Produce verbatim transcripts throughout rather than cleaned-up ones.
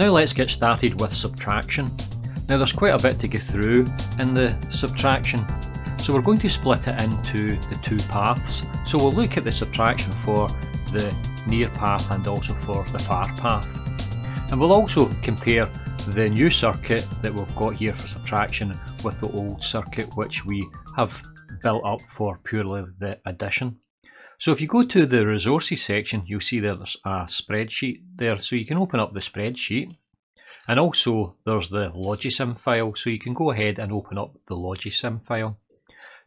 Now let's get started with subtraction. Now there's quite a bit to go through in the subtraction, so we're going to split it into the two paths. So we'll look at the subtraction for the near path and also for the far path. And we'll also compare the new circuit that we've got here for subtraction with the old circuit which we have built up for purely the addition. So if you go to the resources section, you'll see there's a spreadsheet there, so you can open up the spreadsheet, and also there's the Logisim file, so you can go ahead and open up the Logisim file.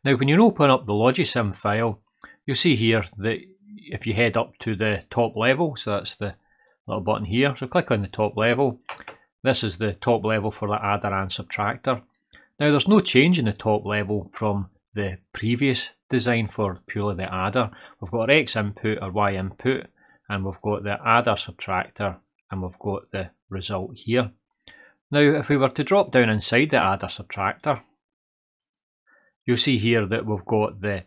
Now when you open up the Logisim file, you'll see here that if you head up to the top level, so that's the little button here, so click on the top level. This is the top level for the adder and subtractor. Now there's no change in the top level from the previous design for purely the adder. We've got our X input, our Y input, and we've got the adder subtractor, and we've got the result here. Now if we were to drop down inside the adder subtractor, you'll see here that we've got the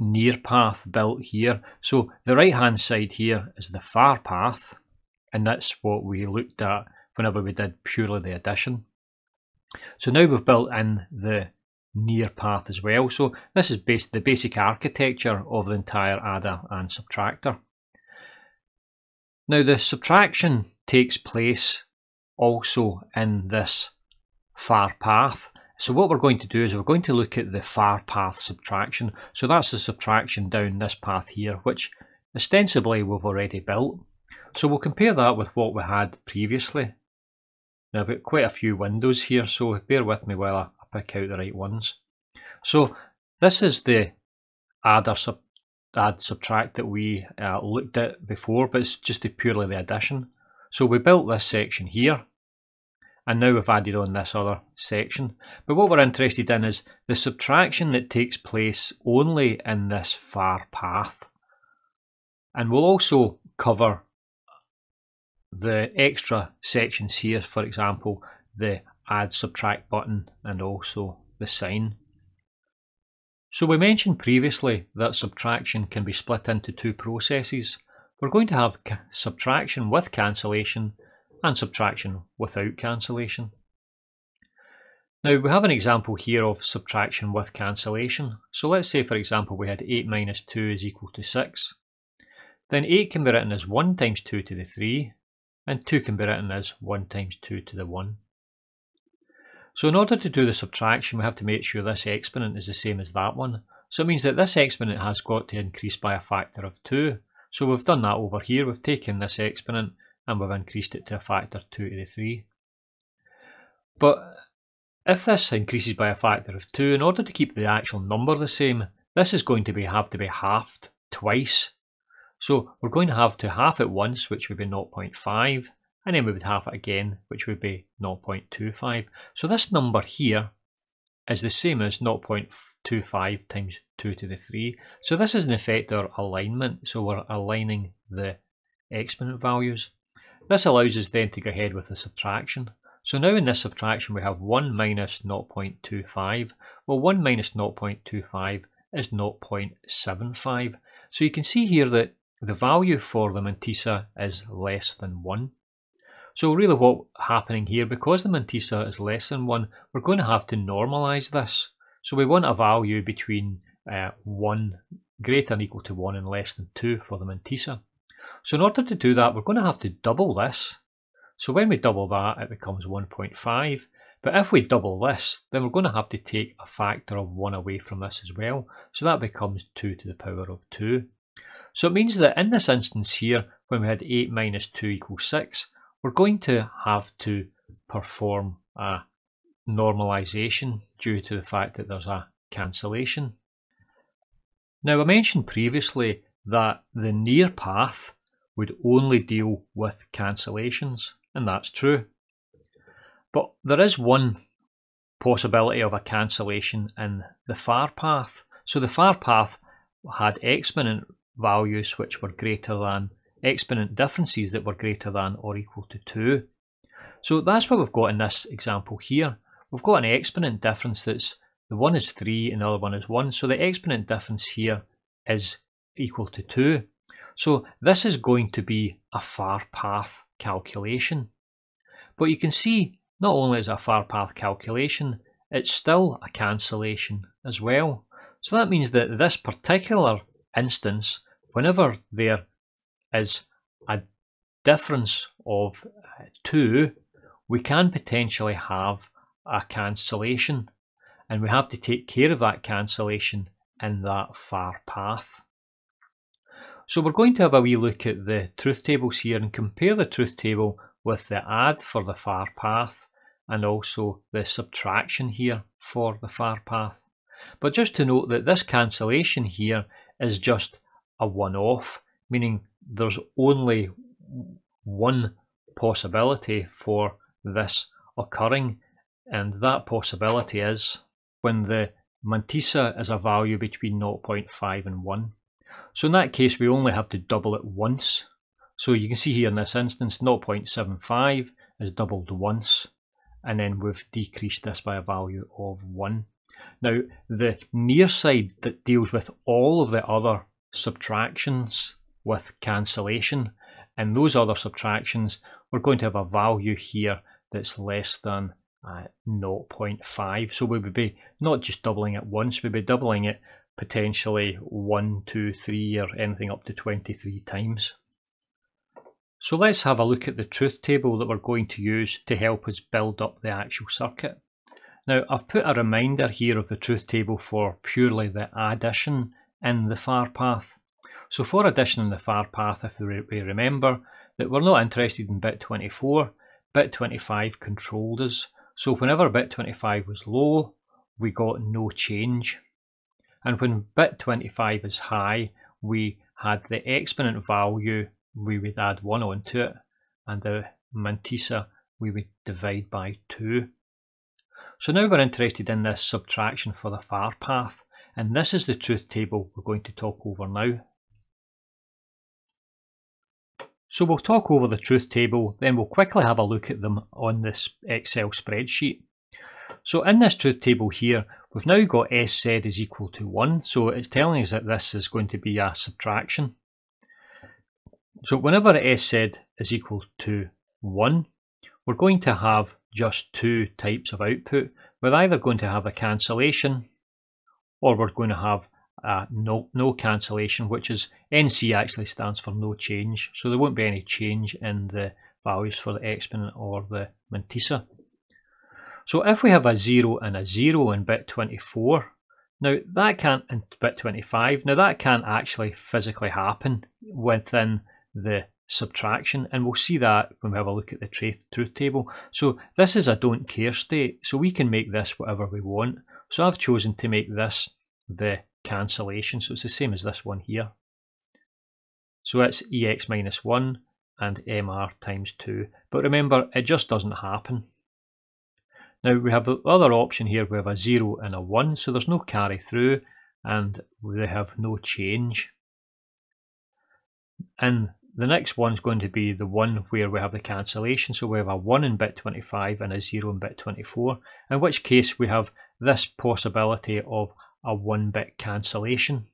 near path built here. So the right hand side here is the far path, and that's what we looked at whenever we did purely the addition. So now we've built in the near path as well. So this is bas- the basic architecture of the entire adder and subtractor. Now the subtraction takes place also in this far path. So what we're going to do is we're going to look at the far path subtraction. So that's the subtraction down this path here, which ostensibly we've already built. So we'll compare that with what we had previously. Now I've got quite a few windows here, so bear with me while I pick out the right ones. So this is the add or sub, add subtract that we uh, looked at before, but it's just purely the addition. So we built this section here, and now we've added on this other section. But what we're interested in is the subtraction that takes place only in this far path. And we'll also cover the extra sections here, for example, the add subtract button and also the sign. So we mentioned previously that subtraction can be split into two processes. We're going to have subtraction with cancellation and subtraction without cancellation. Now we have an example here of subtraction with cancellation. So let's say for example we had eight minus two is equal to six. Then eight can be written as one times two to the three, and two can be written as one times two to the one. So in order to do the subtraction, we have to make sure this exponent is the same as that one. So it means that this exponent has got to increase by a factor of two. So we've done that over here. We've taken this exponent and we've increased it to a factor of two to the three. But if this increases by a factor of two, in order to keep the actual number the same, this is going to be have to be halved twice. So we're going to have to half it once, which would be zero point five. And then we would halve it again, which would be zero point two five. So this number here is the same as zero point two five times two to the three. So this is in effect our alignment. So we're aligning the exponent values. This allows us then to go ahead with the subtraction. So now in this subtraction we have one minus zero point two five. Well, one minus zero point two five is zero point seven five. So you can see here that the value for the mantissa is less than one. So really what's happening here, because the mantissa is less than one, we're going to have to normalise this. So we want a value between uh, one greater than equal to one and less than two for the mantissa. So in order to do that, we're going to have to double this. So when we double that, it becomes one point five. But if we double this, then we're going to have to take a factor of one away from this as well. So that becomes two to the power of two. So it means that in this instance here, when we had eight minus two equals six, we're going to have to perform a normalization due to the fact that there's a cancellation. Now I mentioned previously that the near path would only deal with cancellations, and that's true. But there is one possibility of a cancellation in the far path. So the far path had exponent values which were greater than exponent differences that were greater than or equal to two. So that's what we've got in this example here. We've got an exponent difference that's, the one is three and the other one is one, so the exponent difference here is equal to two. So this is going to be a far path calculation. But you can see, not only is it a far path calculation, it's still a cancellation as well. So that means that this particular instance, whenever there is a difference of two, we can potentially have a cancellation, and we have to take care of that cancellation in that far path. So we're going to have a wee look at the truth tables here and compare the truth table with the add for the far path and also the subtraction here for the far path. But just to note that this cancellation here is just a one-off, meaning there's only one possibility for this occurring, and that possibility is when the mantissa is a value between zero point five and one. So in that case we only have to double it once. So you can see here in this instance zero point seven five is doubled once, and then we've decreased this by a value of one. Now the near side that deals with all of the other subtractions with cancellation, and those other subtractions we're going to have a value here that's less than uh, zero point five. So we would be not just doubling it once, we'd be doubling it potentially one, two, three, or anything up to twenty-three times. So let's have a look at the truth table that we're going to use to help us build up the actual circuit. Now I've put a reminder here of the truth table for purely the addition in the far path. So for addition in the far path, if we remember that we're not interested in bit twenty-four, bit twenty-five controlled us. So whenever bit twenty-five was low, we got no change. And when bit twenty-five is high, we had the exponent value, we would add one onto it, and the mantissa we would divide by two. So now we're interested in this subtraction for the far path, and this is the truth table we're going to talk over now. So we'll talk over the truth table, then we'll quickly have a look at them on this Excel spreadsheet. So in this truth table here, we've now got S Z is equal to one, so it's telling us that this is going to be a subtraction. So whenever S Z is equal to one, we're going to have just two types of output. We're either going to have a cancellation, or we're going to have a no, no cancellation, which is N C actually stands for no change, so there won't be any change in the values for the exponent or the mantissa. So if we have a zero and a zero in bit twenty-four, now that can't, in bit twenty-five, now that can't actually physically happen within the subtraction, and we'll see that when we have a look at the truth table. So this is a don't care state, so we can make this whatever we want. So I've chosen to make this the cancellation, so it's the same as this one here. So it's E X minus one and M R times two, but remember it just doesn't happen. Now we have the other option here, we have a zero and a one, so there's no carry through and we have no change. And the next one's going to be the one where we have the cancellation, so we have a one in bit twenty-five and a zero in bit twenty-four, in which case we have this possibility of a one-bit cancellation,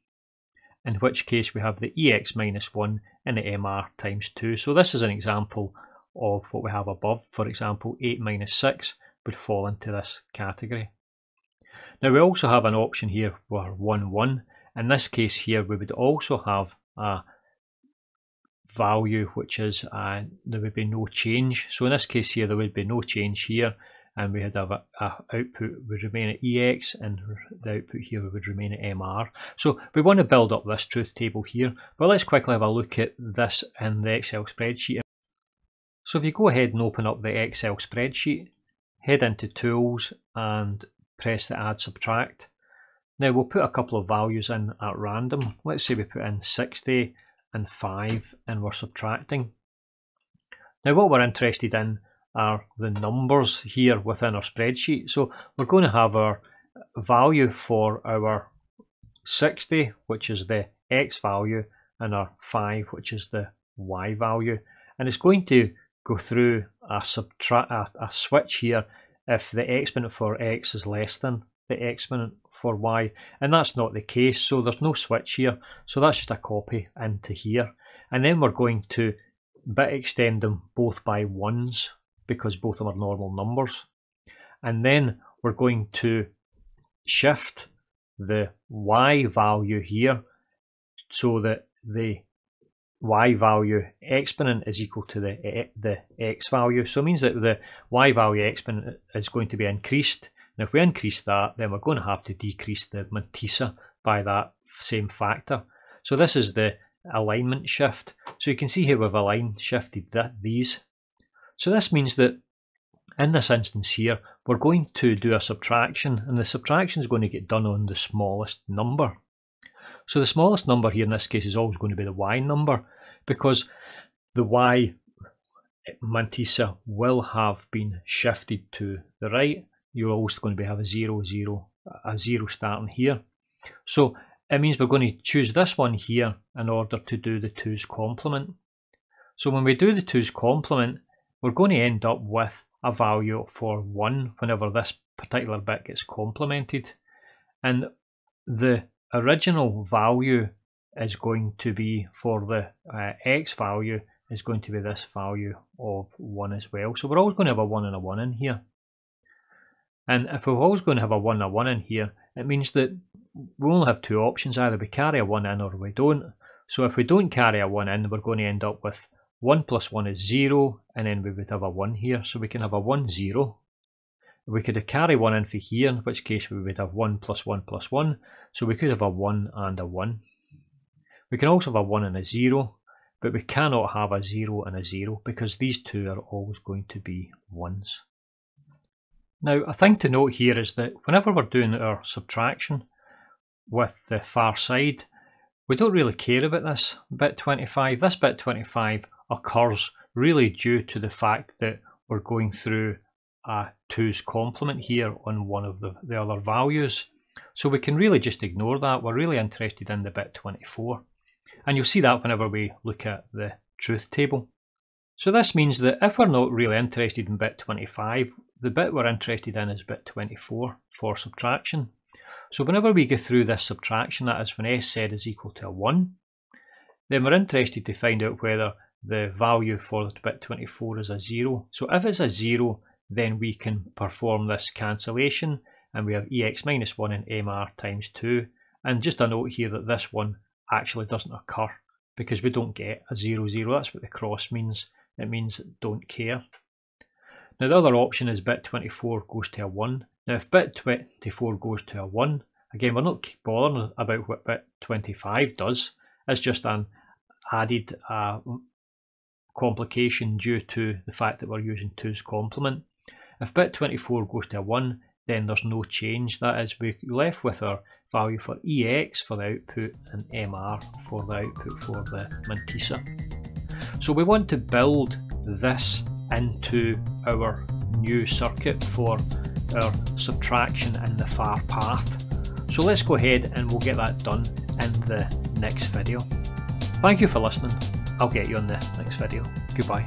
in which case we have the E X minus one and the M R times two. So this is an example of what we have above. For example, eight minus six would fall into this category. Now we also have an option here for one, one. In this case here we would also have a value which is uh, there would be no change. So in this case here there would be no change here, and we had a, a output would remain at E X, and the output here would remain at M R. So we want to build up this truth table here, but let's quickly have a look at this in the Excel spreadsheet. So if you go ahead and open up the Excel spreadsheet, head into Tools and press the Add Subtract. Now we'll put a couple of values in at random. Let's say we put in sixty and five, and we're subtracting. Now what we're interested in are the numbers here within our spreadsheet. So we're going to have our value for our sixty, which is the X value, and our five, which is the Y value, and it's going to go through a, subtract, a, a switch here if the exponent for X is less than the exponent for Y, and that's not the case, so there's no switch here, so that's just a copy into here. And then we're going to bit extend them both by ones, because both of them are normal numbers. And then we're going to shift the y value here so that the y value exponent is equal to the, the x value. So it means that the y value exponent is going to be increased. And if we increase that, then we're going to have to decrease the mantissa by that same factor. So this is the alignment shift. So you can see here we've aligned, shifted that, these. So this means that in this instance here, we're going to do a subtraction, and the subtraction is going to get done on the smallest number. So the smallest number here in this case is always going to be the y number, because the y mantissa will have been shifted to the right. You're always going to have a zero, zero, a zero starting here. So it means we're going to choose this one here in order to do the two's complement. So when we do the two's complement, we're going to end up with a value for one whenever this particular bit gets complemented. And the original value is going to be, for the uh, x value, is going to be this value of one as well. So we're always going to have a one and a one in here. And if we're always going to have a one and a one in here, it means that we only have two options. Either we carry a one in or we don't. So if we don't carry a one in, we're going to end up with one plus one is zero, and then we would have a one here. So we can have a one, zero. We could carry one in for here, in which case we would have one plus one plus one. So we could have a one and a one. We can also have a one and a zero, but we cannot have a zero and a zero because these two are always going to be ones. Now, a thing to note here is that whenever we're doing our subtraction with the far side, we don't really care about this bit twenty-five. This bit twenty-five occurs really due to the fact that we're going through a two's complement here on one of the, the other values. So we can really just ignore that. We're really interested in the bit twenty-four. And you'll see that whenever we look at the truth table. So this means that if we're not really interested in bit twenty-five, the bit we're interested in is bit twenty-four for subtraction. So whenever we go through this subtraction, that is when S said is equal to a one, then we're interested to find out whether the value for bit twenty-four is a zero. So if it's a zero, then we can perform this cancellation, and we have E X minus one and M R times two. And just a note here that this one actually doesn't occur because we don't get a zero, zero. That's what the cross means. It means don't care. Now the other option is bit twenty-four goes to a one. Now if bit twenty-four goes to a one, again we're not bothering about what bit twenty-five does. It's just an added uh, complication due to the fact that we're using two's complement. If bit twenty-four goes to a one, then there's no change. That is, we're left with our value for E X for the output and M R for the output for the mantissa. So we want to build this into our new circuit for our subtraction in the far path. So let's go ahead and we'll get that done in the next video. Thank you for listening. I'll get you on the next video. Goodbye.